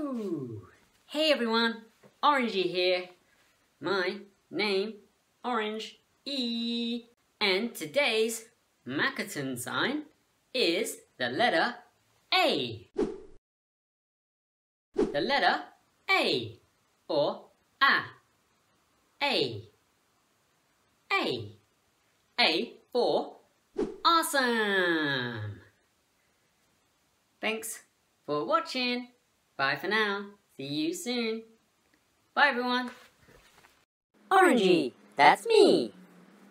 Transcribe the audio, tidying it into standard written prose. Woo! Hey everyone, Orangee here. My name, Orangee. And today's Makaton sign is the letter A. The letter A, or A. A. A. A for awesome. Thanks for watching. Bye for now. See you soon. Bye everyone. Orangee, that's me.